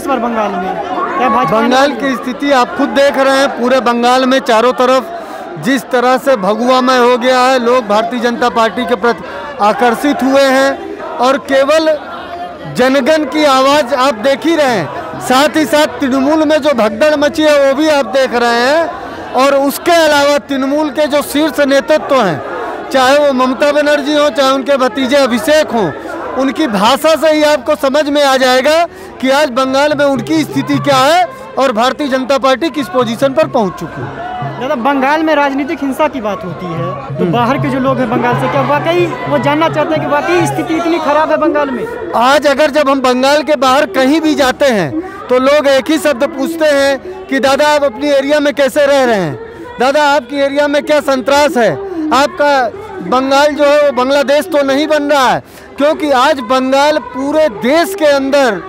इस बार बंगाल में। बंगाल की स्थिति आप खुद देख रहे हैं, पूरे बंगाल में चारों तरफ जिस तरह से भगुआमय हो गया है, लोग भारतीय जनता पार्टी के प्रति आकर्षित हुए हैं और केवल जनगण की आवाज़ आप देख ही रहे हैं। साथ ही साथ तृणमूल में जो भगदड़ मची है वो भी आप देख रहे हैं। और उसके अलावा तृणमूल के जो शीर्ष नेतृत्व हैं, चाहे वो ममता बनर्जी हों चाहे उनके भतीजे अभिषेक हों, उनकी भाषा से ही आपको समझ में आ जाएगा कि आज बंगाल में उनकी स्थिति क्या है और भारतीय जनता पार्टी किस पोजीशन पर पहुँच चुकी है। दादा, बंगाल में राजनीतिक हिंसा की बात होती है तो बाहर के जो लोग हैं बंगाल से, क्या वाकई वो जानना चाहते हैं कि वाकई स्थिति इतनी खराब है बंगाल में? आज अगर जब हम बंगाल के बाहर कहीं भी जाते हैं तो लोग एक ही शब्द पूछते हैं कि दादा आप अपनी एरिया में कैसे रह रहे हैं, दादा आपकी एरिया में क्या संतरास है, आपका बंगाल जो है वो बांग्लादेश तो नहीं बन रहा है। क्योंकि आज बंगाल पूरे देश के अंदर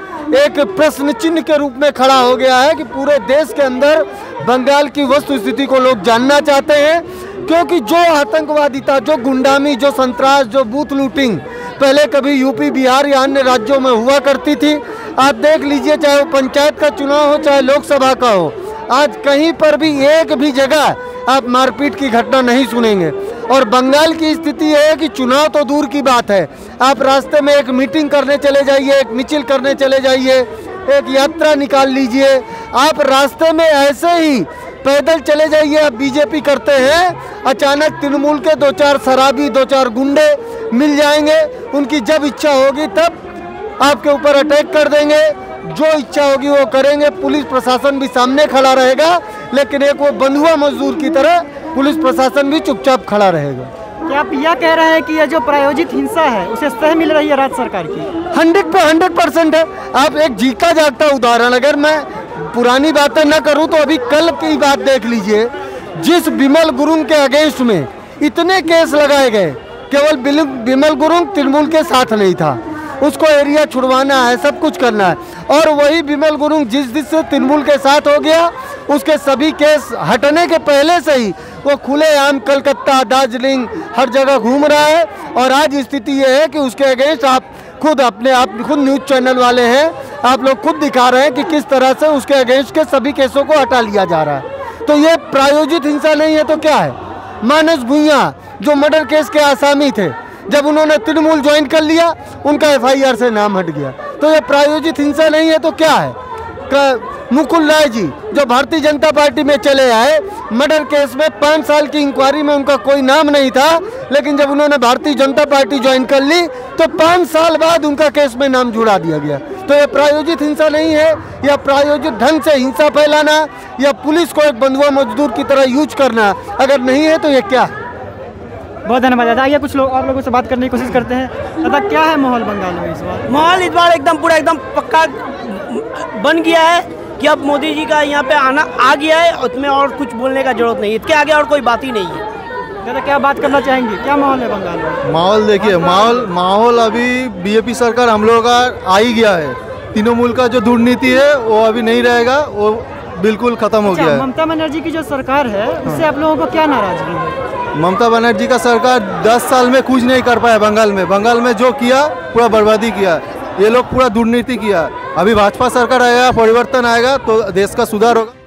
एक प्रश्न चिन्ह के रूप में खड़ा हो गया है कि पूरे देश के अंदर बंगाल की वस्तु स्थिति को लोग जानना चाहते हैं। क्योंकि जो आतंकवादिता, जो गुंडामी, जो संतरास, जो बूथ लूटिंग पहले कभी यूपी, बिहार या अन्य राज्यों में हुआ करती थी, आप देख लीजिए चाहे वो पंचायत का चुनाव हो चाहे लोकसभा का हो, आज कहीं पर भी एक भी जगह आप मारपीट की घटना नहीं सुनेंगे। और बंगाल की स्थिति है कि चुनाव तो दूर की बात है, आप रास्ते में एक मीटिंग करने चले जाइए, एक मिचिल करने चले जाइए, एक यात्रा निकाल लीजिए, आप रास्ते में ऐसे ही पैदल चले जाइए आप बीजेपी करते हैं, अचानक तृणमूल के दो चार शराबी, दो चार गुंडे मिल जाएंगे, उनकी जब इच्छा होगी तब आपके ऊपर अटैक कर देंगे, जो इच्छा होगी वो करेंगे, पुलिस प्रशासन भी सामने खड़ा रहेगा, लेकिन एक वो बंधुआ मजदूर की तरह पुलिस प्रशासन भी चुपचाप खड़ा रहेगा। क्या आप यह कह रहे हैं कि यह जो प्रायोजित हिंसा है उसे सह मिल रही है राज्य सरकार की? 100% है। आप एक जीता जागता उदाहरण, अगर मैं पुरानी बातें न करूं तो अभी कल की बात देख लीजिए, जिस बिमल गुरुंग के अगेंस्ट में इतने केस लगाए गए, केवल बिमल गुरुंग तृणमूल के साथ नहीं था, उसको एरिया छुड़वाना है, सब कुछ करना है, और वही बिमल गुरुंग जिस दिन से तृणमूल के साथ हो गया उसके सभी केस हटने के पहले से ही वो खुलेआम कलकत्ता, दार्जिलिंग, हर जगह घूम रहा है। और आज स्थिति ये है कि उसके अगेंस्ट आप खुद अपने आप खुद न्यूज़ चैनल वाले हैं, आप लोग खुद दिखा रहे हैं कि किस तरह से उसके अगेंस्ट के सभी केसों को हटा लिया जा रहा है। तो ये प्रायोजित हिंसा नहीं है तो क्या है? मानस भुइया जो मर्डर केस के आसामी थे, जब उन्होंने तृणमूल ज्वाइन कर लिया उनका FIR से नाम हट गया, तो ये प्रायोजित हिंसा नहीं है तो क्या है? मुकुल राय जी जो भारतीय जनता पार्टी में चले आए, मर्डर केस में 5 साल की इंक्वायरी में उनका कोई नाम नहीं था, लेकिन जब उन्होंने भारतीय जनता पार्टी ज्वाइन कर ली तो 5 साल बाद उनका केस में नाम जुड़ा दिया गया। तो यह प्रायोजित हिंसा नहीं है, यह प्रायोजित ढंग से हिंसा फैलाना या पुलिस को एक बंधुआ मजदूर की तरह यूज करना अगर नहीं है तो यह क्या है? बहुत धन्यवाद दादा। आइए कुछ लोग और लोगों से बात करने की कोशिश करते हैं। दादा क्या है माहौल बंगाल में इस बार? माहौल इस बार एकदम पूरा एकदम पक्का बन गया है कि अब मोदी जी का यहाँ पे आना आ गया है, उसमें और कुछ बोलने का जरूरत नहीं है, इसके आगे और कोई बात ही नहीं है। दादा क्या बात करना चाहेंगे, क्या माहौल है बंगाल में? माहौल देखिए, माहौल अभी बीजेपी सरकार हम लोगों का आ ही गया है, तृणमूल का जो दुर्नीति है वो अभी नहीं रहेगा, वो बिल्कुल खत्म हो गया है। ममता बनर्जी की जो सरकार है उससे आप लोगों को क्या नाराजगी है? ममता बनर्जी का सरकार 10 साल में कुछ नहीं कर पाया बंगाल में, जो किया पूरा बर्बादी किया, ये लोग पूरा दुर्नीति किया। अभी भाजपा सरकार आएगा, परिवर्तन आएगा तो देश का सुधार होगा।